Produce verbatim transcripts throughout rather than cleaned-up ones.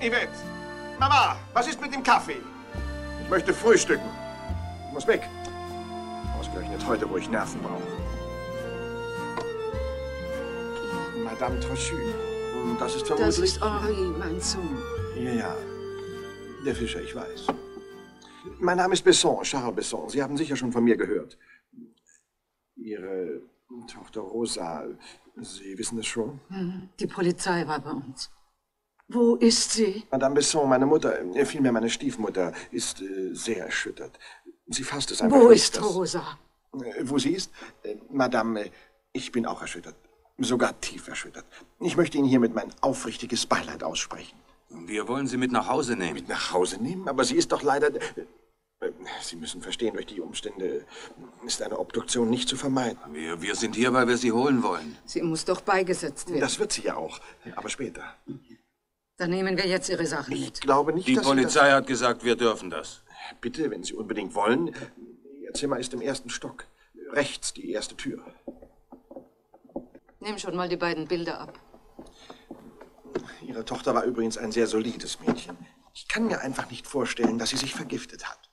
Yvette! Mama, was ist mit dem Kaffee? Ich möchte frühstücken. Ich muss weg. Ausgerechnet heute, wo ich Nerven brauche. Madame Trochu. Und das ist vermutlich... Das ist Henri, mein Sohn. Ja, ja. Der Fischer, ich weiß. Mein Name ist Besson, Charles Besson. Sie haben sicher schon von mir gehört. Ihre Tochter Rosa, Sie wissen es schon? Die Polizei war bei uns. Wo ist sie? Madame Besson, meine Mutter, vielmehr meine Stiefmutter, ist äh, sehr erschüttert. Sie fasst es einfach... Wo ist Rosa? Wo sie ist? Madame, ich bin auch erschüttert. Sogar tief erschüttert. Ich möchte Ihnen hiermit mein aufrichtiges Beileid aussprechen. Wir wollen Sie mit nach Hause nehmen. Mit nach Hause nehmen? Aber sie ist doch leider... Sie müssen verstehen, durch die Umstände ist eine Obduktion nicht zu vermeiden. Wir, wir sind hier, weil wir Sie holen wollen. Sie muss doch beigesetzt werden. Das wird sie ja auch, aber später. Dann nehmen wir jetzt Ihre Sachen mit. Ich glaube nicht, dass... Die Polizei hat gesagt, wir dürfen das. Bitte, wenn Sie unbedingt wollen. Ihr Zimmer ist im ersten Stock. Rechts die erste Tür. Nimm schon mal die beiden Bilder ab. Ihre Tochter war übrigens ein sehr solides Mädchen. Ich kann mir einfach nicht vorstellen, dass sie sich vergiftet hat.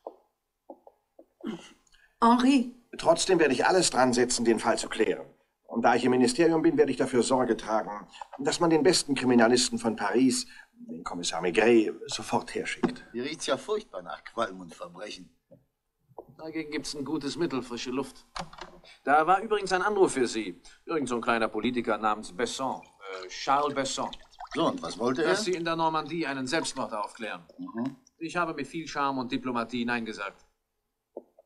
Henri. Trotzdem werde ich alles dran setzen, den Fall zu klären. Und da ich im Ministerium bin, werde ich dafür Sorge tragen, dass man den besten Kriminalisten von Paris, den Kommissar Maigret, sofort herschickt. Hier riecht's ja furchtbar nach Qualm und Verbrechen. Dagegen gibt's ein gutes Mittel, frische Luft. Da war übrigens ein Anruf für Sie. Irgend so ein kleiner Politiker namens Besson, äh, Charles Besson. So, und was wollte er? Dass Sie in der Normandie einen Selbstmord aufklären. Mhm. Ich habe mit viel Charme und Diplomatie Nein gesagt.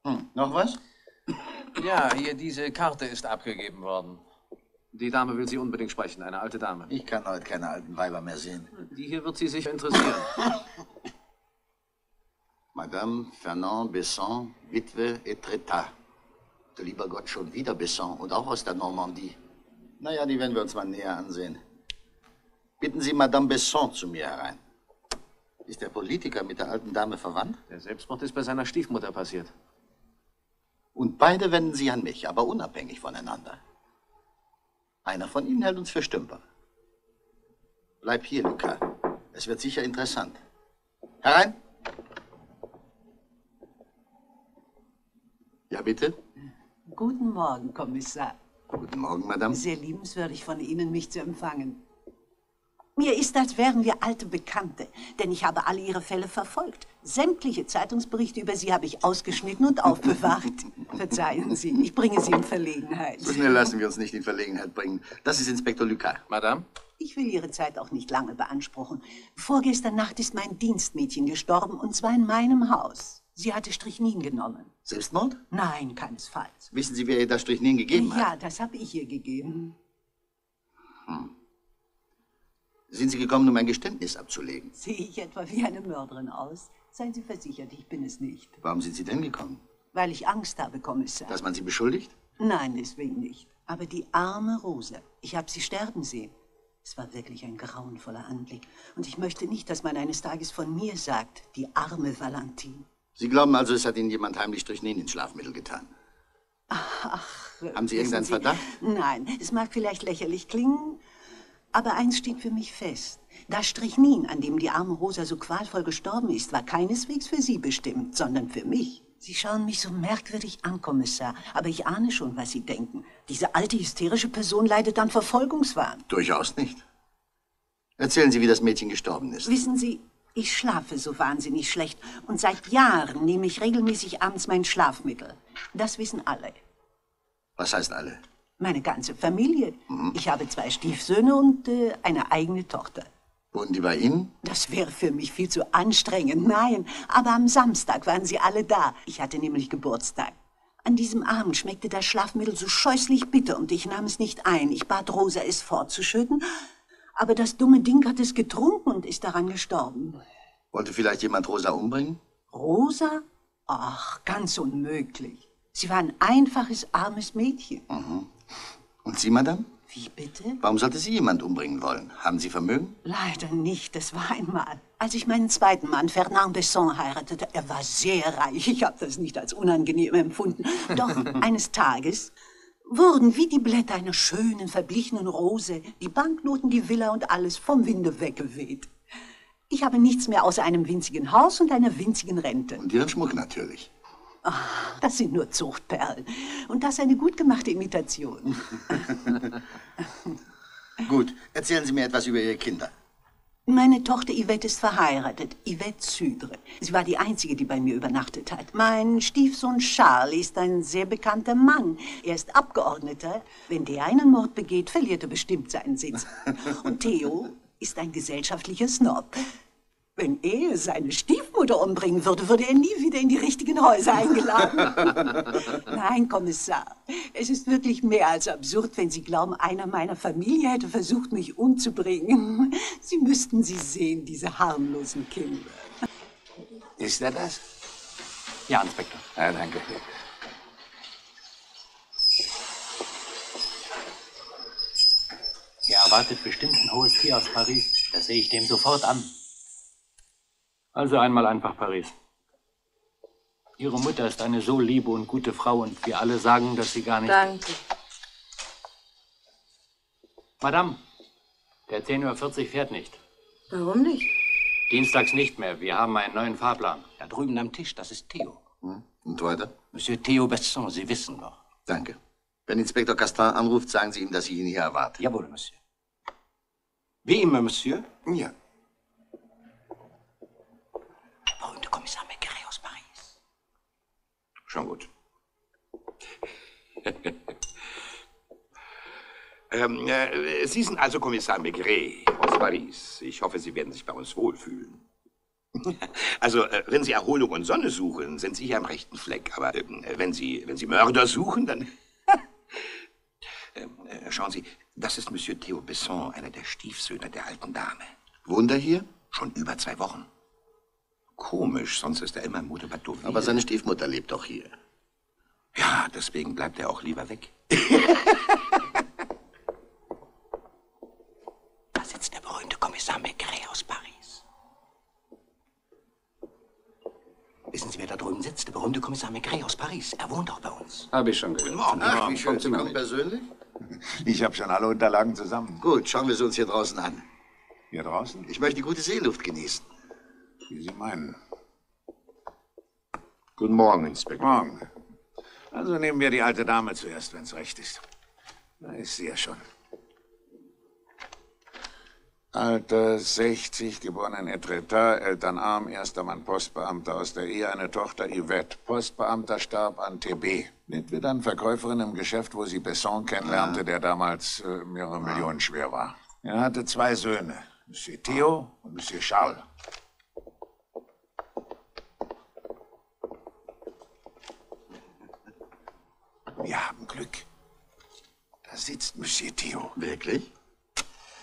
Hm, noch was? Ja, hier, diese Karte ist abgegeben worden. Die Dame will Sie unbedingt sprechen, eine alte Dame. Ich kann heute keine alten Weiber mehr sehen. Die hier wird Sie sicher interessieren. Madame Fernand Besson, Witwe Etretat. Du lieber Gott, schon wieder Besson und auch aus der Normandie. Naja, die werden wir uns mal näher ansehen. Bitten Sie Madame Besson zu mir herein. Ist der Politiker mit der alten Dame verwandt? Der Selbstmord ist bei seiner Stiefmutter passiert. Und beide wenden sie an mich, aber unabhängig voneinander. Einer von ihnen hält uns für Stümper. Bleib hier, Lucas. Es wird sicher interessant. Herein! Ja, bitte? Guten Morgen, Kommissar. Guten Morgen, Madame. Sehr liebenswürdig von Ihnen, mich zu empfangen. Mir ist, als wären wir alte Bekannte, denn ich habe alle Ihre Fälle verfolgt. Sämtliche Zeitungsberichte über Sie habe ich ausgeschnitten und aufbewahrt. Verzeihen Sie, ich bringe Sie in Verlegenheit. So schnell lassen wir uns nicht in Verlegenheit bringen. Das ist Inspektor Lucas. Madame? Ich will Ihre Zeit auch nicht lange beanspruchen. Vorgestern Nacht ist mein Dienstmädchen gestorben, und zwar in meinem Haus. Sie hatte Strychnin genommen. Selbstmord? Nein, keinesfalls. Wissen Sie, wer ihr das Strychnin gegeben hat? Ja, das habe ich ihr gegeben. Hm. Sind Sie gekommen, um ein Geständnis abzulegen? Sehe ich etwa wie eine Mörderin aus? Seien Sie versichert, ich bin es nicht. Warum sind Sie denn gekommen? Weil ich Angst habe, Kommissar. Dass man Sie beschuldigt? Nein, deswegen nicht. Aber die arme Rosa, ich habe sie sterben sehen. Es war wirklich ein grauenvoller Anblick. Und ich möchte nicht, dass man eines Tages von mir sagt, die arme Valentine. Sie glauben also, es hat Ihnen jemand heimlich Strychnin ins Schlafmittel getan? Ach, haben Sie irgendeinen Verdacht? Nein, es mag vielleicht lächerlich klingen. Aber eins steht für mich fest. Das Strychnin, an dem die arme Rosa so qualvoll gestorben ist, war keineswegs für Sie bestimmt, sondern für mich. Sie schauen mich so merkwürdig an, Kommissar, aber ich ahne schon, was Sie denken. Diese alte, hysterische Person leidet an Verfolgungswahn. Durchaus nicht. Erzählen Sie, wie das Mädchen gestorben ist. Wissen Sie, ich schlafe so wahnsinnig schlecht und seit Jahren nehme ich regelmäßig abends mein Schlafmittel. Das wissen alle. Was heißt alle? Meine ganze Familie. Mhm. Ich habe zwei Stiefsöhne und äh, eine eigene Tochter. Wohnen die bei Ihnen? Das wäre für mich viel zu anstrengend. Nein, aber am Samstag waren sie alle da. Ich hatte nämlich Geburtstag. An diesem Abend schmeckte das Schlafmittel so scheußlich bitter und ich nahm es nicht ein. Ich bat Rosa, es fortzuschütten, aber das dumme Ding hat es getrunken und ist daran gestorben. Wollte vielleicht jemand Rosa umbringen? Rosa? Ach, ganz unmöglich. Sie war ein einfaches, armes Mädchen. Mhm. Und Sie, Madame? Wie bitte? Warum sollte Sie jemand umbringen wollen? Haben Sie Vermögen? Leider nicht, das war ein Mann. Als ich meinen zweiten Mann, Fernand Besson, heiratete, er war sehr reich. Ich habe das nicht als unangenehm empfunden. Doch eines Tages wurden wie die Blätter einer schönen, verblichenen Rose die Banknoten, die Villa und alles vom Winde weggeweht. Ich habe nichts mehr außer einem winzigen Haus und einer winzigen Rente. Und Ihren Schmuck natürlich. Ach, das sind nur Zuchtperlen. Und das eine gut gemachte Imitation. Gut, erzählen Sie mir etwas über Ihre Kinder. Meine Tochter Yvette ist verheiratet, Yvette Zügre. Sie war die Einzige, die bei mir übernachtet hat. Mein Stiefsohn Charles ist ein sehr bekannter Mann. Er ist Abgeordneter. Wenn der einen Mord begeht, verliert er bestimmt seinen Sitz. Und Theo ist ein gesellschaftlicher Snob. Wenn er seine Stiefmutter umbringen würde, würde er nie wieder in die richtigen Häuser eingeladen. Nein, Kommissar, es ist wirklich mehr als absurd, wenn Sie glauben, einer meiner Familie hätte versucht, mich umzubringen. Sie müssten sie sehen, diese harmlosen Kinder. Ist er das? Ja, Inspektor. Ja, danke. Er erwartet bestimmt ein hohes Vieh aus Paris. Das sehe ich dem sofort an. Also einmal einfach Paris. Ihre Mutter ist eine so liebe und gute Frau und wir alle sagen, dass sie gar nicht... Danke. Madame, der zehn Uhr vierzig fährt nicht. Warum nicht? Dienstags nicht mehr. Wir haben einen neuen Fahrplan. Da drüben am Tisch, das ist Theo. Hm. Und weiter? Monsieur Theo Besson, Sie wissen doch. Danke. Wenn Inspektor Castan anruft, sagen Sie ihm, dass ich ihn hier erwarte. Jawohl, Monsieur. Wie immer, Monsieur? Ja. Kommissar Maigret aus Paris. Schon gut. ähm, äh, Sie sind also Kommissar Maigret aus Paris. Ich hoffe, Sie werden sich bei uns wohlfühlen. Also, äh, wenn Sie Erholung und Sonne suchen, sind Sie hier am rechten Fleck. Aber äh, wenn Sie, wenn Sie Mörder suchen, dann... ähm, äh, schauen Sie, das ist Monsieur Theo Besson, einer der Stiefsöhne der alten Dame. Wohnt er hier? Schon über zwei Wochen. Komisch, sonst ist er immer im Motorbadow. Aber seine Stiefmutter lebt doch hier. Ja, deswegen bleibt er auch lieber weg. Da sitzt der berühmte Kommissar Maigret aus Paris. Wissen Sie, wer da drüben sitzt? Der berühmte Kommissar Maigret aus Paris. Er wohnt auch bei uns. Habe ich schon gehört. Guten Morgen. Ach, wie schön. Sie kommen persönlich? Ich habe schon alle Unterlagen zusammen. Gut, schauen wir sie uns hier draußen an. Hier draußen? Ich möchte die gute Seeluft genießen. Wie Sie meinen. Guten Morgen, Inspektor. Morgen. Also nehmen wir die alte Dame zuerst, wenn es recht ist. Da ist sie ja schon. Alter sechzig, geboren in Etretat, elternarm, erster Mann Postbeamter, aus der Ehe eine Tochter Yvette. Postbeamter starb an T B. Mit wir dann Verkäuferin im Geschäft, wo sie Besson kennenlernte, der damals äh, mehrere Millionen schwer war. Er hatte zwei Söhne, Monsieur Theo und Monsieur Charles. Wir haben Glück. Da sitzt Monsieur Theo. Wirklich?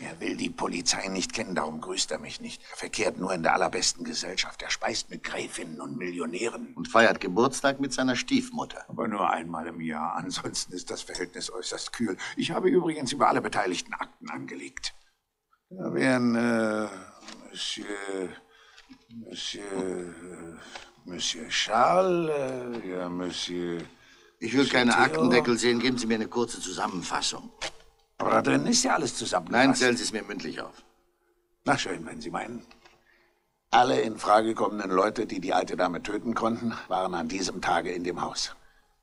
Er will die Polizei nicht kennen, darum grüßt er mich nicht. Er verkehrt nur in der allerbesten Gesellschaft. Er speist mit Gräfinnen und Millionären. Und feiert Geburtstag mit seiner Stiefmutter. Aber nur einmal im Jahr. Ansonsten ist das Verhältnis äußerst kühl. Ich habe übrigens über alle beteiligten Akten angelegt. Da wären äh, Monsieur... Monsieur... Monsieur Charles... Äh, ja, Monsieur... Ich will keine Aktendeckel sehen. Geben Sie mir eine kurze Zusammenfassung. Aber da drin ist ja alles zusammengefasst. Nein, stellen Sie es mir mündlich auf. Na schön, wenn Sie meinen. Alle in Frage kommenden Leute, die die alte Dame töten konnten, waren an diesem Tage in dem Haus.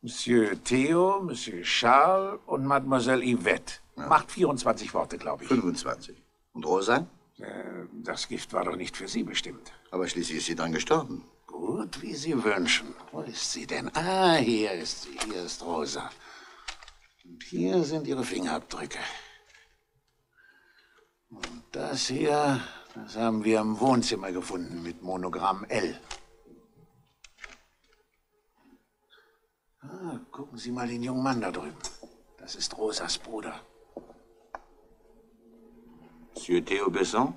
Monsieur Theo, Monsieur Charles und Mademoiselle Yvette. Ja. Macht vierundzwanzig Worte, glaube ich. fünfundzwanzig. Und Rosa? Äh, das Gift war doch nicht für Sie bestimmt. Aber schließlich ist sie dann gestorben. Gut, wie Sie wünschen. Wo ist sie denn? Ah, hier ist sie. Hier ist Rosa. Und hier sind ihre Fingerabdrücke. Und das hier, das haben wir im Wohnzimmer gefunden mit Monogramm L. Ah, gucken Sie mal den jungen Mann da drüben. Das ist Rosas Bruder. Monsieur Theo Besson?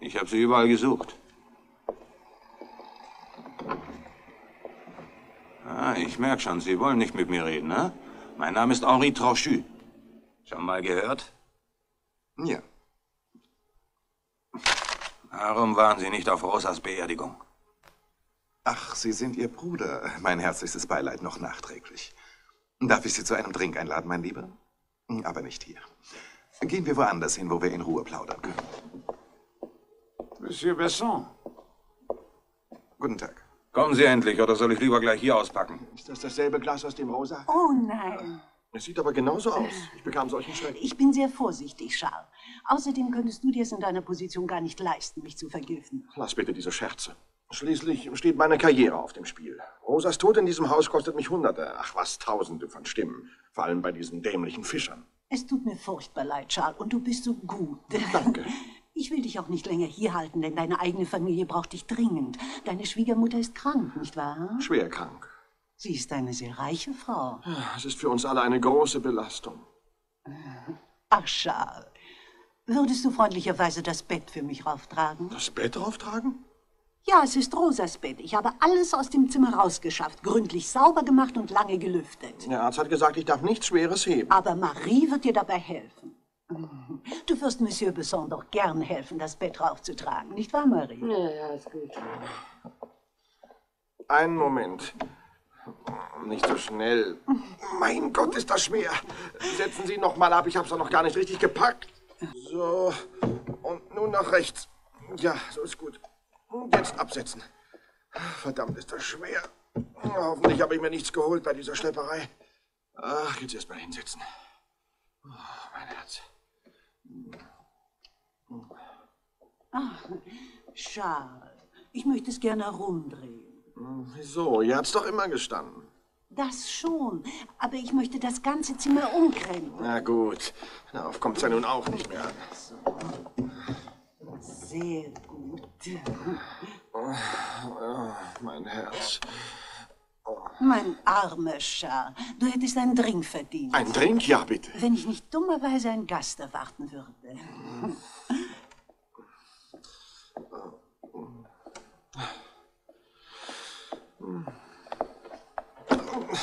Ich habe Sie überall gesucht. Ah, ich merke schon, Sie wollen nicht mit mir reden, ne? Mein Name ist Henri Trochu. Schon mal gehört? Ja. Warum waren Sie nicht auf Rosas Beerdigung? Ach, Sie sind Ihr Bruder. Mein herzliches Beileid noch nachträglich. Darf ich Sie zu einem Drink einladen, mein Lieber? Aber nicht hier. Gehen wir woanders hin, wo wir in Ruhe plaudern können. Monsieur Besson. Guten Tag. Kommen Sie endlich, oder soll ich lieber gleich hier auspacken? Ist das dasselbe Glas aus dem Rosa? Oh nein. Es sieht aber genauso aus. Ich bekam solchen Schreck. Ich bin sehr vorsichtig, Charles. Außerdem könntest du dir es in deiner Position gar nicht leisten, mich zu vergiften. Lass bitte diese Scherze. Schließlich steht meine Karriere auf dem Spiel. Rosas Tod in diesem Haus kostet mich Hunderte, ach was, Tausende von Stimmen. Vor allem bei diesen dämlichen Fischern. Es tut mir furchtbar leid, Charles, und du bist so gut. Danke. Ich will dich auch nicht länger hier halten, denn deine eigene Familie braucht dich dringend. Deine Schwiegermutter ist krank, nicht wahr? Schwer krank. Sie ist eine sehr reiche Frau. Es ist für uns alle eine große Belastung. Ach, Charles, würdest du freundlicherweise das Bett für mich rauftragen? Das Bett rauftragen? Ja, es ist Rosas Bett. Ich habe alles aus dem Zimmer rausgeschafft, gründlich sauber gemacht und lange gelüftet. Der Arzt hat gesagt, ich darf nichts Schweres heben. Aber Marie wird dir dabei helfen. Du wirst Monsieur Besson doch gern helfen, das Bett raufzutragen, nicht wahr, Marie? Ja, ja, ist gut. Einen Moment. Nicht so schnell. Mein Gott, ist das schwer. Setzen Sie noch mal ab, ich hab's doch noch gar nicht richtig gepackt. So, und nun nach rechts. Ja, so ist gut. Jetzt absetzen. Verdammt, ist das schwer. Hoffentlich habe ich mir nichts geholt bei dieser Schlepperei. Ach, jetzt erst mal hinsetzen. Oh, mein Herz. Ach, Charles, ich möchte es gerne herumdrehen. Wieso? Ihr hat's doch immer gestanden. Das schon, aber ich möchte das ganze Zimmer umkrempeln. Na gut, darauf kommt's ja nun auch nicht mehr an. Sehr gut. Oh, oh, mein Herz. Mein armer Charles, du hättest einen Drink verdient. Ein Drink? Ja, bitte. Wenn ich nicht dummerweise einen Gast erwarten würde.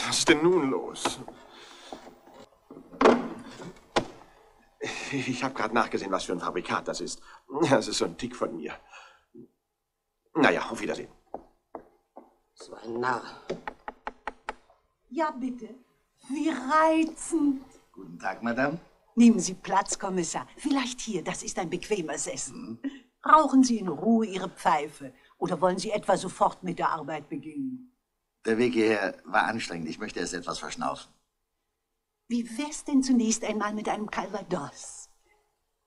Was ist denn nun los? Ich habe gerade nachgesehen, was für ein Fabrikat das ist. Das ist so ein Tick von mir. Naja, auf Wiedersehen. So ein Narr. Ja, bitte. Wie reizend. Guten Tag, Madame. Nehmen Sie Platz, Kommissar. Vielleicht hier, das ist ein bequemer Sessel. Mhm. Rauchen Sie in Ruhe Ihre Pfeife. Oder wollen Sie etwa sofort mit der Arbeit beginnen? Der Weg hierher war anstrengend. Ich möchte erst etwas verschnaufen. Wie wär's denn zunächst einmal mit einem Calvados?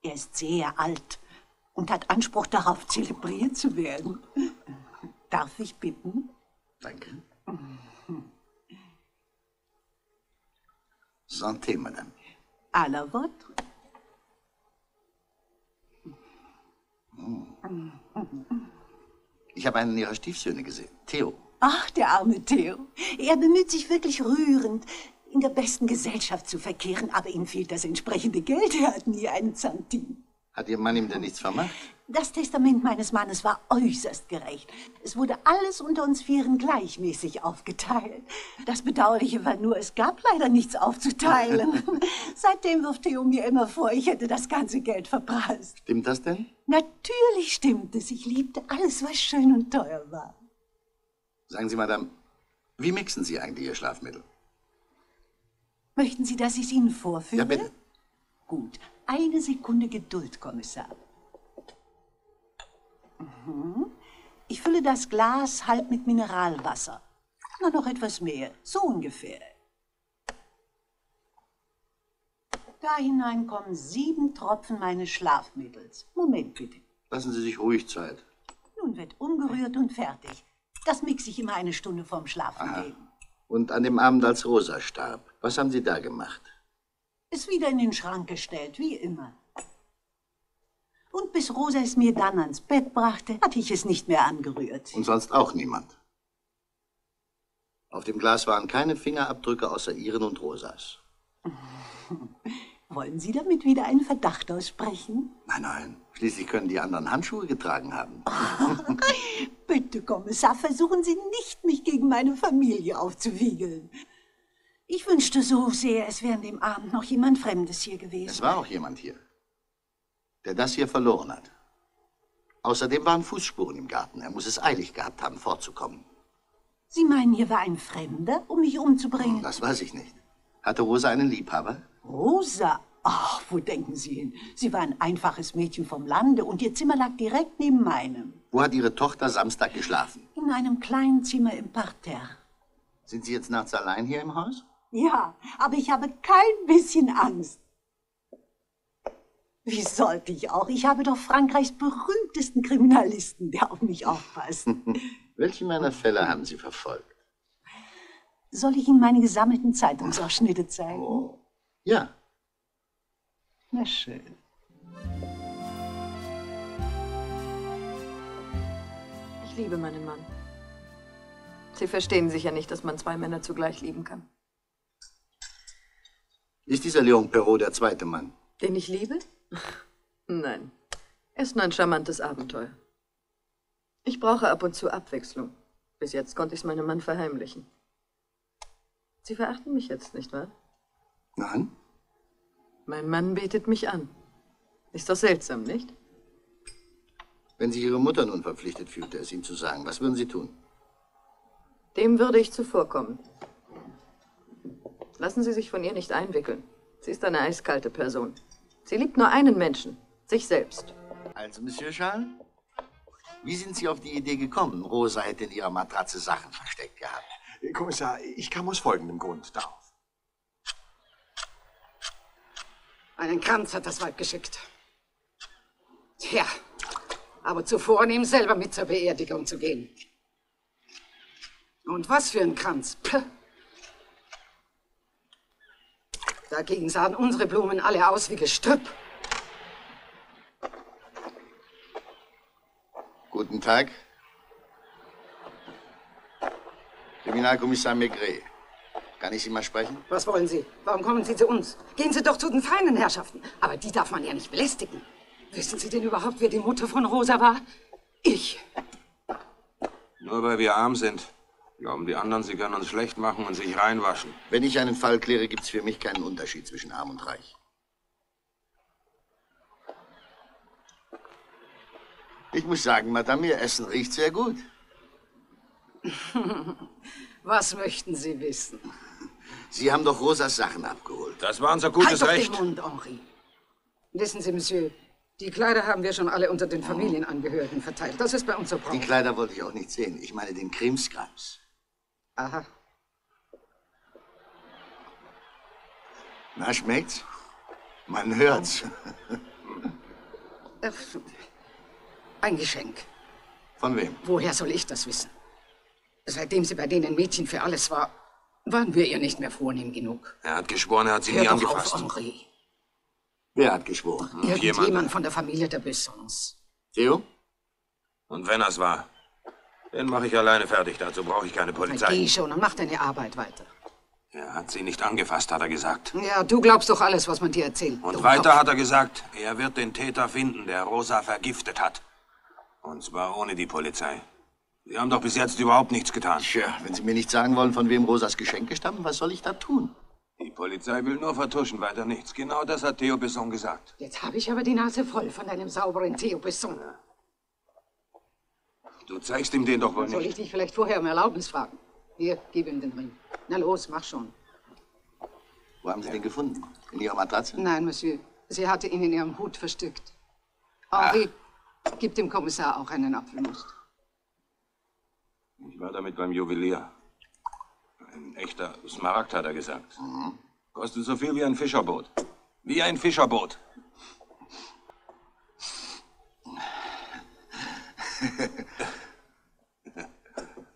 Er ist sehr alt und hat Anspruch darauf, zelebriert zu werden. Darf ich bitten? Danke. Santé, Madame. À la vôtre. Hm. Ich habe einen Ihrer Stiefsöhne gesehen, Theo. Ach, der arme Theo. Er bemüht sich wirklich rührend, in der besten Gesellschaft zu verkehren, aber ihm fehlt das entsprechende Geld. Er hat nie einen Centim. Hat Ihr Mann ihm denn nichts vermacht? Das Testament meines Mannes war äußerst gerecht. Es wurde alles unter uns Vieren gleichmäßig aufgeteilt. Das Bedauerliche war nur, es gab leider nichts aufzuteilen. Seitdem wirft Theo mir immer vor, ich hätte das ganze Geld verprasst. Stimmt das denn? Natürlich stimmt es. Ich liebte alles, was schön und teuer war. Sagen Sie, Madame, wie mixen Sie eigentlich Ihr Schlafmittel? Möchten Sie, dass ich es Ihnen vorführe? Ja, bitte. Gut, eine Sekunde Geduld, Kommissar. Mhm. Ich fülle das Glas halb mit Mineralwasser. Na, noch etwas mehr, so ungefähr. Da hinein kommen sieben Tropfen meines Schlafmittels. Moment, bitte. Lassen Sie sich ruhig Zeit. Nun wird umgerührt und fertig. Das mixe ich immer eine Stunde vorm Schlafengehen. Und an dem Abend, als Rosa starb, was haben Sie da gemacht? Es wieder in den Schrank gestellt, wie immer. Und bis Rosa es mir dann ans Bett brachte, hatte ich es nicht mehr angerührt. Und sonst auch niemand? Auf dem Glas waren keine Fingerabdrücke außer Ihren und Rosas. Wollen Sie damit wieder einen Verdacht aussprechen? Nein, nein. Schließlich können die anderen Handschuhe getragen haben. Bitte, Kommissar, versuchen Sie nicht, mich gegen meine Familie aufzuwiegeln. Ich wünschte so sehr, es wäre an dem Abend noch jemand Fremdes hier gewesen. Es war auch jemand hier, der das hier verloren hat. Außerdem waren Fußspuren im Garten. Er muss es eilig gehabt haben, fortzukommen. Sie meinen, hier war ein Fremder, um mich umzubringen? Das weiß ich nicht. Hatte Rosa einen Liebhaber? Rosa? Ach, wo denken Sie hin? Sie war ein einfaches Mädchen vom Lande und ihr Zimmer lag direkt neben meinem. Wo hat Ihre Tochter Samstag geschlafen? In einem kleinen Zimmer im Parterre. Sind Sie jetzt nachts allein hier im Haus? Ja, aber ich habe kein bisschen Angst. Wie sollte ich auch? Ich habe doch Frankreichs berühmtesten Kriminalisten, der auf mich aufpasst. Welche meiner Fälle haben Sie verfolgt? Soll ich Ihnen meine gesammelten Zeitungsausschnitte zeigen? Oh. Ja. Na schön. Ich liebe meinen Mann. Sie verstehen sicher nicht, dass man zwei Männer zugleich lieben kann. Ist dieser Leon Perrault der zweite Mann? Den ich liebe? Nein. Er ist nur ein charmantes Abenteuer. Ich brauche ab und zu Abwechslung. Bis jetzt konnte ich es meinem Mann verheimlichen. Sie verachten mich jetzt, nicht wahr? Nein. Mein Mann betet mich an. Ist doch seltsam, nicht? Wenn sich Ihre Mutter nun verpflichtet fühlte, es ihm zu sagen, was würden Sie tun? Dem würde ich zuvorkommen. Lassen Sie sich von ihr nicht einwickeln. Sie ist eine eiskalte Person. Sie liebt nur einen Menschen, sich selbst. Also, Monsieur Charles, wie sind Sie auf die Idee gekommen, Rosa hätte in ihrer Matratze Sachen versteckt gehabt? Kommissar, ich kam aus folgendem Grund darauf. Einen Kranz hat das Weib geschickt. Tja, aber zu vornehm, selber mit zur Beerdigung zu gehen. Und was für ein Kranz. Puh. Dagegen sahen unsere Blumen alle aus wie Gestrüpp. Guten Tag. Kriminalkommissar Maigret. Kann ich Sie mal sprechen? Was wollen Sie? Warum kommen Sie zu uns? Gehen Sie doch zu den feinen Herrschaften. Aber die darf man ja nicht belästigen. Wissen Sie denn überhaupt, wer die Mutter von Rosa war? Ich. Nur weil wir arm sind, glauben die anderen, sie können uns schlecht machen und sich reinwaschen. Wenn ich einen Fall kläre, gibt's für mich keinen Unterschied zwischen arm und reich. Ich muss sagen, Madame, Ihr Essen riecht sehr gut. Was möchten Sie wissen? Sie haben doch Rosas Sachen abgeholt. Das war unser gutes Recht. Halt doch den Mund, Henri. Wissen Sie, Monsieur, die Kleider haben wir schon alle unter den Familienangehörigen verteilt. Das ist bei uns so Brauch. Die Kleider wollte ich auch nicht sehen. Ich meine den Krimskrams. Aha. Na, schmeckt's? Man hört's. Ach, ein Geschenk. Von wem? Woher soll ich das wissen? Seitdem sie bei denen Mädchen für alles war, waren wir ihr nicht mehr vornehm genug. Er hat geschworen, er hat sie Hör nie angefasst. Auf, Henri. Wer hat geschworen? Hm, irgendjemand von der Familie der Bessons. Theo? Und wenn das war, den mache ich alleine fertig. Dazu brauche ich keine Polizei. Geh schon und mach deine Arbeit weiter. Er hat sie nicht angefasst, hat er gesagt. Ja, du glaubst doch alles, was man dir erzählt. Und weiter hat er gesagt, er wird den Täter finden, der Rosa vergiftet hat. Und zwar ohne die Polizei. Sie haben doch bis jetzt überhaupt nichts getan. Tja, wenn Sie mir nicht sagen wollen, von wem Rosas Geschenke stammen, was soll ich da tun? Die Polizei will nur vertuschen, weiter nichts. Genau das hat Theo Besson gesagt. Jetzt habe ich aber die Nase voll von einem sauberen Theo Besson. Ja. Du zeigst ihm den doch wohl nicht. Soll ich dich vielleicht vorher um Erlaubnis fragen? Hier, gib ihm den Ring. Na los, mach schon. Wo haben Sie ja. den gefunden? In Ihrer Matratze? Nein, Monsieur. Sie hatte ihn in ihrem Hut versteckt. Henri, gib dem Kommissar auch einen Apfelmus. Ich war damit beim Juwelier. Ein echter Smaragd, hat er gesagt. Mhm. Kostet so viel wie ein Fischerboot. Wie ein Fischerboot.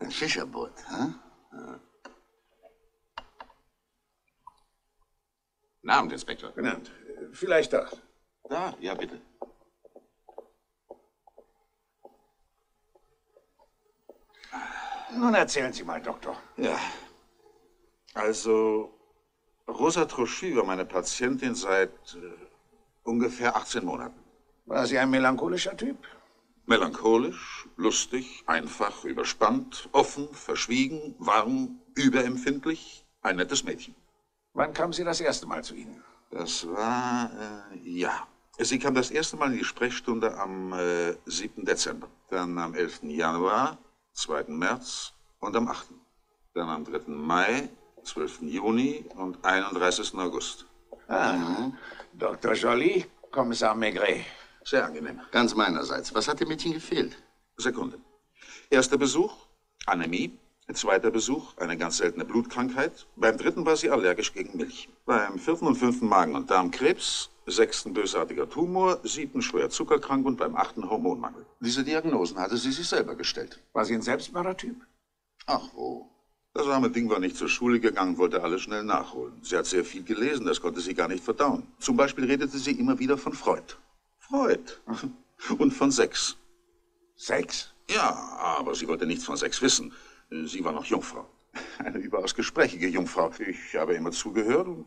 Ein Fischerboot, hm? Ja. Guten Abend, Inspektor. Guten Abend. Vielleicht da. Da? Ja, bitte. Nun erzählen Sie mal, Doktor. Ja. Also, Rosa Trochu war meine Patientin seit äh, ungefähr achtzehn Monaten. War sie ein melancholischer Typ? Melancholisch, lustig, einfach, überspannt, offen, verschwiegen, warm, überempfindlich. Ein nettes Mädchen. Wann kam sie das erste Mal zu Ihnen? Das war, äh, ja. Sie kam das erste Mal in die Sprechstunde am äh, siebten Dezember, dann am elften Januar, zweiten März und am achten Dann am dritten Mai, zwölften Juni und einunddreißigsten August. Ah, mhm. Doktor Joly, Kommissar Maigret. Sehr angenehm. Ganz meinerseits. Was hat dem Mädchen gefehlt? Sekunde. Erster Besuch, Anämie. Zweiter Besuch, eine ganz seltene Blutkrankheit. Beim dritten war sie allergisch gegen Milch. Beim vierten und fünften Magen- und Darmkrebs. Sechsten bösartiger Tumor, siebten schwer zuckerkrank und beim achten Hormonmangel. Diese Diagnosen hatte sie sich selber gestellt. War sie ein Selbstmördertyp? Ach wo. Das arme Ding war nicht zur Schule gegangen, wollte alles schnell nachholen. Sie hat sehr viel gelesen, das konnte sie gar nicht verdauen. Zum Beispiel redete sie immer wieder von Freud. Freud. Und von Sex. Sex? Ja, aber sie wollte nichts von Sex wissen. Sie war noch Jungfrau. Eine überaus gesprächige Jungfrau. Ich habe immer zugehört und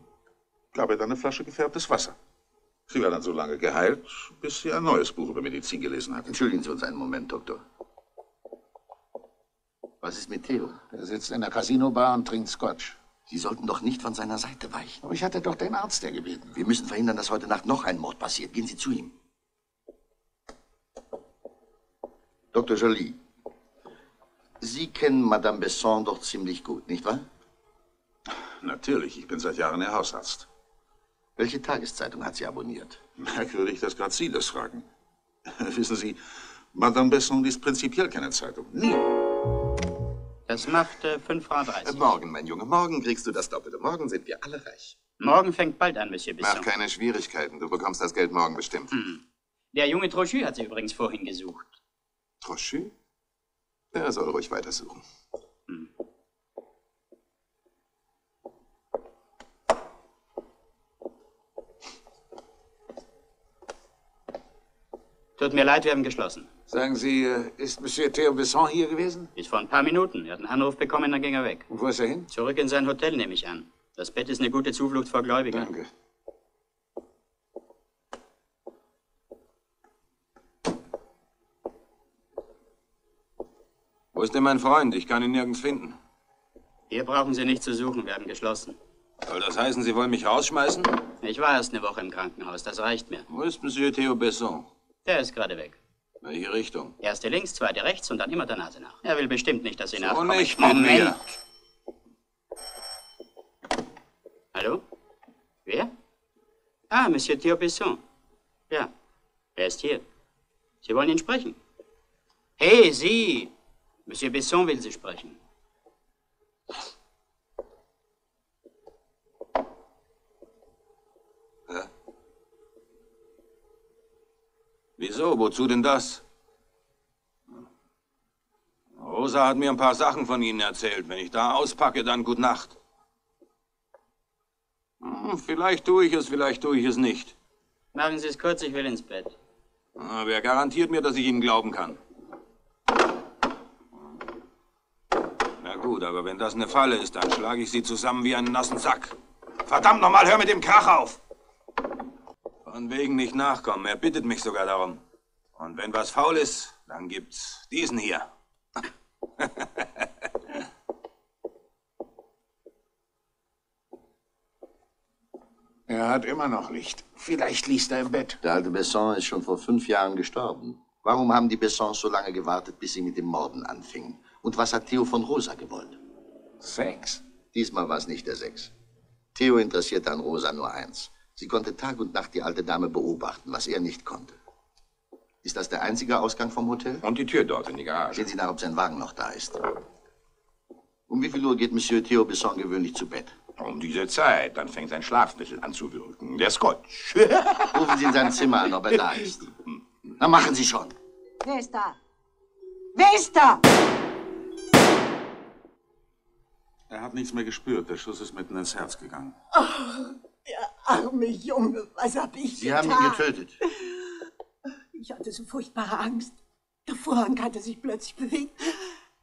gab ihr dann eine Flasche gefärbtes Wasser. Sie war dann so lange geheilt, bis sie ein neues Buch über Medizin gelesen hat. Entschuldigen Sie uns einen Moment, Doktor. Was ist mit Theo? Er sitzt in der Casino-Bar und trinkt Scotch. Sie sollten doch nicht von seiner Seite weichen. Aber ich hatte doch den Arzt ja gebeten. Wir müssen verhindern, dass heute Nacht noch ein Mord passiert. Gehen Sie zu ihm. Doktor Joly, Sie kennen Madame Besson doch ziemlich gut, nicht wahr? Natürlich, ich bin seit Jahren Ihr Hausarzt. Welche Tageszeitung hat sie abonniert? Merkwürdig, dass gerade Sie das fragen. Wissen Sie, Madame Besson liest prinzipiell keine Zeitung. Nie. Das macht äh, fünf Uhr dreißig. Äh, morgen, mein Junge, morgen kriegst du das Doppelte. Morgen sind wir alle reich. Morgen fängt bald an, Monsieur Besson. Mach keine Schwierigkeiten, du bekommst das Geld morgen bestimmt. Mhm. Der junge Trochu hat sie übrigens vorhin gesucht. Trochu? Der soll ruhig weitersuchen. Mhm. Tut mir leid, wir haben geschlossen. Sagen Sie, ist Monsieur Theo Besson hier gewesen? Bis vor ein paar Minuten. Er hat einen Anruf bekommen, dann ging er weg. Und wo ist er hin? Zurück in sein Hotel, nehme ich an. Das Bett ist eine gute Zuflucht vor Gläubigern. Danke. Wo ist denn mein Freund? Ich kann ihn nirgends finden. Hier brauchen Sie nicht zu suchen, wir haben geschlossen. Soll das heißen, Sie wollen mich rausschmeißen? Ich war erst eine Woche im Krankenhaus, das reicht mir. Wo ist Monsieur Theo Besson? Der ist gerade weg. Welche Richtung? Erste links, zweite rechts und dann immer der Nase nach. Er will bestimmt nicht, dass Sie nachkommen. So nicht mit mir. Hallo? Wer? Ah, Monsieur Theo Besson. Ja, er ist hier. Sie wollen ihn sprechen. Hey, Sie! Monsieur Besson will Sie sprechen. Wieso? Wozu denn das? Rosa hat mir ein paar Sachen von Ihnen erzählt. Wenn ich da auspacke, dann gute Nacht. Hm, vielleicht tue ich es, vielleicht tue ich es nicht. Machen Sie es kurz, ich will ins Bett. Ah, wer garantiert mir, dass ich Ihnen glauben kann? Na gut, aber wenn das eine Falle ist, dann schlage ich Sie zusammen wie einen nassen Sack. Verdammt nochmal, hör mit dem Krach auf! Von wegen nicht nachkommen. Er bittet mich sogar darum. Und wenn was faul ist, dann gibt's diesen hier. Er hat immer noch Licht. Vielleicht liest er im Bett. Der alte Besson ist schon vor fünf Jahren gestorben. Warum haben die Bessons so lange gewartet, bis sie mit dem Morden anfingen? Und was hat Theo von Rosa gewollt? Sex. Diesmal war es nicht der Sex. Theo interessierte an Rosa nur eins. Sie konnte Tag und Nacht die alte Dame beobachten, was er nicht konnte. Ist das der einzige Ausgang vom Hotel? Und die Tür dort in die Garage. Sehen Sie nach, ob sein Wagen noch da ist. Um wie viel Uhr geht Monsieur Theo Besson gewöhnlich zu Bett? Um diese Zeit. Dann fängt sein Schlafmittel an zu wirken. Der Scotch. Rufen Sie in sein Zimmer an, ob er da ist. Na, machen Sie schon. Wer ist da? Wer ist da? Er hat nichts mehr gespürt. Der Schuss ist mitten ins Herz gegangen. Oh. Der arme Junge, was hab ich Sie getan? Sie haben ihn getötet. Ich hatte so furchtbare Angst. Der Vorhang hatte sich plötzlich bewegt.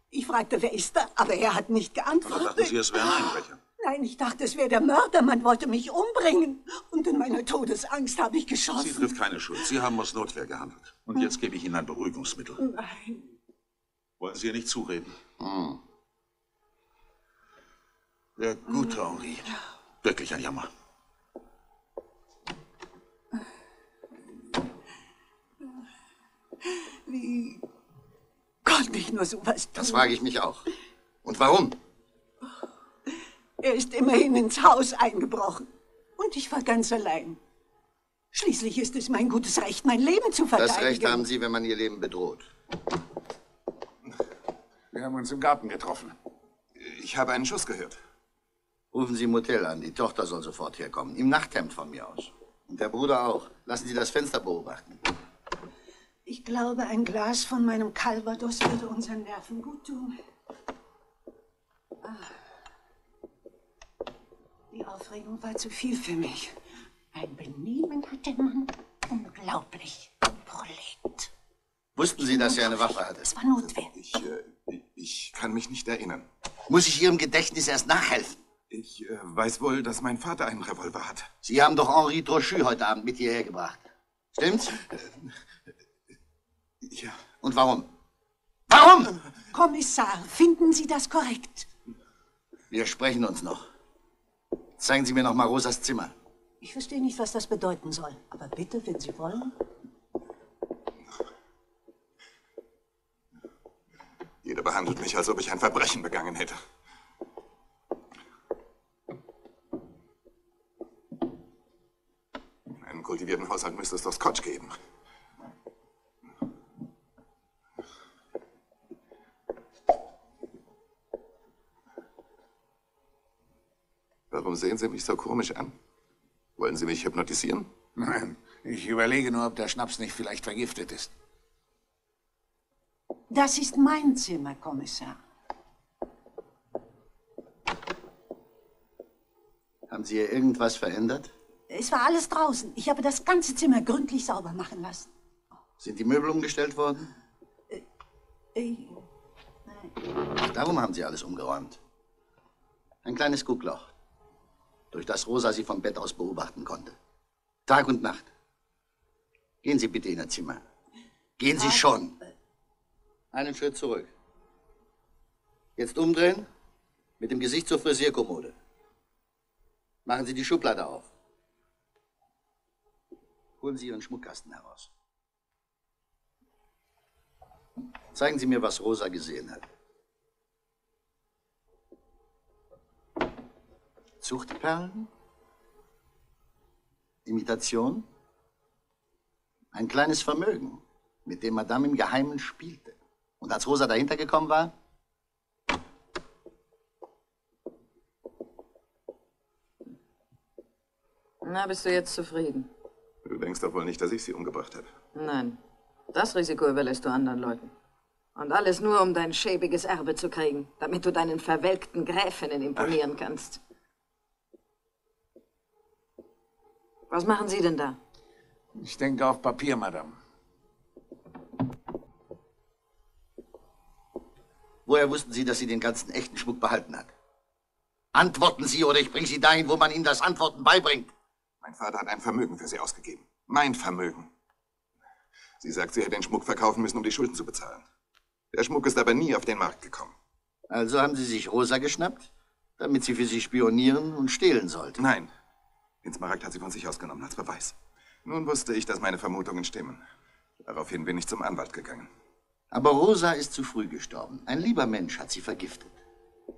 Ich fragte, wer ist da, aber er hat nicht geantwortet. Aber dachten Sie, es wäre ein Einbrecher? Nein, ich dachte, es wäre der Mörder. Man wollte mich umbringen. Und in meiner Todesangst habe ich geschossen. Sie trifft keine Schuld. Sie haben aus Notwehr gehandelt. Und jetzt gebe ich Ihnen ein Beruhigungsmittel. Nein. Wollen Sie ihr nicht zureden? Hm. Der gute Henri. Wirklich ein Jammer. Wie konnte ich nur sowas tun? Das frage ich mich auch. Und warum? Er ist immerhin ins Haus eingebrochen. Und ich war ganz allein. Schließlich ist es mein gutes Recht, mein Leben zu verteidigen. Das Recht haben Sie, wenn man Ihr Leben bedroht. Wir haben uns im Garten getroffen. Ich habe einen Schuss gehört. Rufen Sie im Hotel an. Die Tochter soll sofort herkommen. Im Nachthemd von mir aus. Und der Bruder auch. Lassen Sie das Fenster beobachten. Ich glaube, ein Glas von meinem Calvados würde unseren Nerven gut tun. Ah. Die Aufregung war zu viel für mich. Ein Benehmen hat der Mann unglaublich prolegt. Wussten Sie, dass er eine Waffe hatte? Es war notwendig. Ich, äh, ich kann mich nicht erinnern. Muss ich Ihrem Gedächtnis erst nachhelfen? Ich äh, weiß wohl, dass mein Vater einen Revolver hat. Sie haben doch Henri Trochu heute Abend mit hierher gebracht. Stimmt's? Äh, ja. Und warum? Warum? Kommissar, finden Sie das korrekt? Wir sprechen uns noch. Zeigen Sie mir noch mal Rosas Zimmer. Ich verstehe nicht, was das bedeuten soll. Aber bitte, wenn Sie wollen. Jeder behandelt mich, als ob ich ein Verbrechen begangen hätte. In einem kultivierten Haushalt müsste es doch Scotch geben. Warum sehen Sie mich so komisch an? Wollen Sie mich hypnotisieren? Nein, ich überlege nur, ob der Schnaps nicht vielleicht vergiftet ist. Das ist mein Zimmer, Kommissar. Haben Sie hier irgendwas verändert? Es war alles draußen. Ich habe das ganze Zimmer gründlich sauber machen lassen. Sind die Möbel umgestellt worden? Äh, äh, nein. Darum haben Sie alles umgeräumt. Ein kleines Guckloch, durch das Rosa Sie vom Bett aus beobachten konnte. Tag und Nacht. Gehen Sie bitte in Ihr Zimmer. Gehen Sie schon. Einen Schritt zurück. Jetzt umdrehen, mit dem Gesicht zur Frisierkommode. Machen Sie die Schublade auf. Holen Sie Ihren Schmuckkasten heraus. Zeigen Sie mir, was Rosa gesehen hat. Zuchtperlen, Imitation, ein kleines Vermögen, mit dem Madame im Geheimen spielte. Und als Rosa dahinter gekommen war, na, bist du jetzt zufrieden? Du denkst doch wohl nicht, dass ich sie umgebracht habe. Nein, das Risiko überlässt du anderen Leuten. Und alles nur, um dein schäbiges Erbe zu kriegen, damit du deinen verwelkten Gräfinnen imponieren kannst. Was machen Sie denn da? Ich denke auf Papier, Madame. Woher wussten Sie, dass sie den ganzen echten Schmuck behalten hat? Antworten Sie, oder ich bringe Sie dahin, wo man Ihnen das Antworten beibringt. Mein Vater hat ein Vermögen für Sie ausgegeben. Mein Vermögen. Sie sagt, sie hätte den Schmuck verkaufen müssen, um die Schulden zu bezahlen. Der Schmuck ist aber nie auf den Markt gekommen. Also haben Sie sich Rosa geschnappt, damit sie für Sie spionieren und stehlen sollte? Nein. Den Smaragd hat sie von sich ausgenommen als Beweis. Nun wusste ich, dass meine Vermutungen stimmen. Daraufhin bin ich zum Anwalt gegangen. Aber Rosa ist zu früh gestorben. Ein lieber Mensch hat sie vergiftet.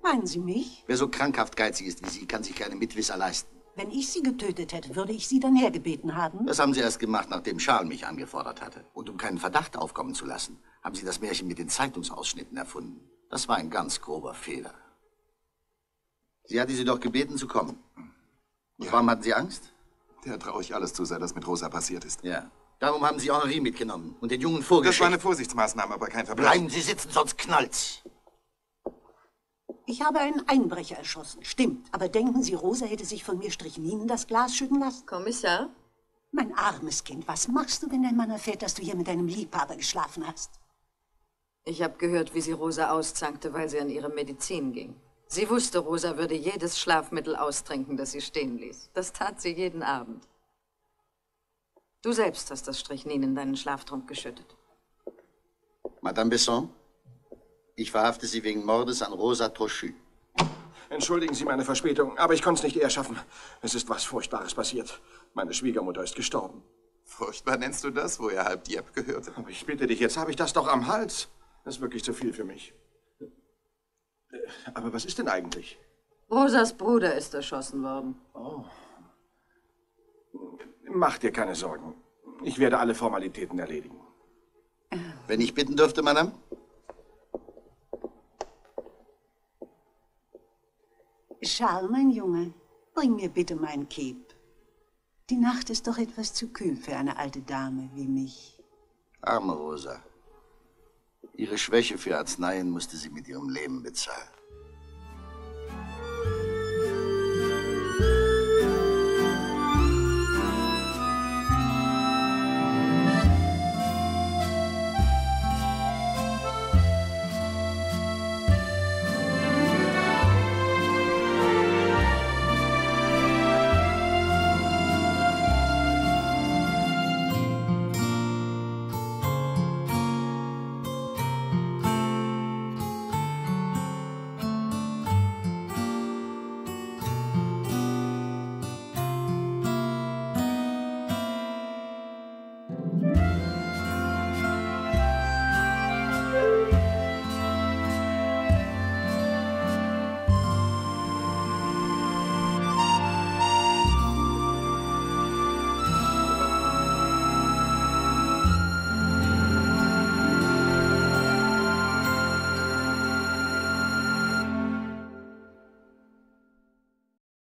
Meinen Sie mich? Wer so krankhaft geizig ist wie Sie, kann sich keine Mitwisser leisten. Wenn ich Sie getötet hätte, würde ich Sie dann hergebeten haben? Das haben Sie erst gemacht, nachdem Charles mich angefordert hatte. Und um keinen Verdacht aufkommen zu lassen, haben Sie das Märchen mit den Zeitungsausschnitten erfunden. Das war ein ganz grober Fehler. Sie hatte Sie doch gebeten zu kommen. Und ja. Warum hatten Sie Angst? Der traue ich alles zu, seit das mit Rosa passiert ist. Ja. Darum haben Sie Henri mitgenommen und den Jungen vorgeschickt. Das war eine Vorsichtsmaßnahme, aber kein Verbrechen. Bleiben Sie sitzen, sonst knallt's. Ich habe einen Einbrecher erschossen, stimmt. Aber denken Sie, Rosa hätte sich von mir Strichninen in das Glas schütten lassen? Kommissar? Mein armes Kind, was machst du, wenn dein Mann erfährt, dass du hier mit deinem Liebhaber geschlafen hast? Ich habe gehört, wie sie Rosa auszankte, weil sie an ihre Medizin ging. Sie wusste, Rosa würde jedes Schlafmittel austrinken, das sie stehen ließ. Das tat sie jeden Abend. Du selbst hast das Strychnin in deinen Schlaftrunk geschüttet. Madame Besson, ich verhafte Sie wegen Mordes an Rosa Trochu. Entschuldigen Sie meine Verspätung, aber ich konnte es nicht eher schaffen. Es ist was Furchtbares passiert. Meine Schwiegermutter ist gestorben. Furchtbar nennst du das, wo ihr halb die App gehört? Aber ich bitte dich, jetzt habe ich das doch am Hals. Das ist wirklich zu viel für mich. Aber was ist denn eigentlich? Rosas Bruder ist erschossen worden. Oh. Mach dir keine Sorgen. Ich werde alle Formalitäten erledigen. Wenn ich bitten dürfte, Madame? Charles, mein Junge, bring mir bitte mein Cape. Die Nacht ist doch etwas zu kühl für eine alte Dame wie mich. Arme Rosa. Ihre Schwäche für Arzneien musste sie mit ihrem Leben bezahlen.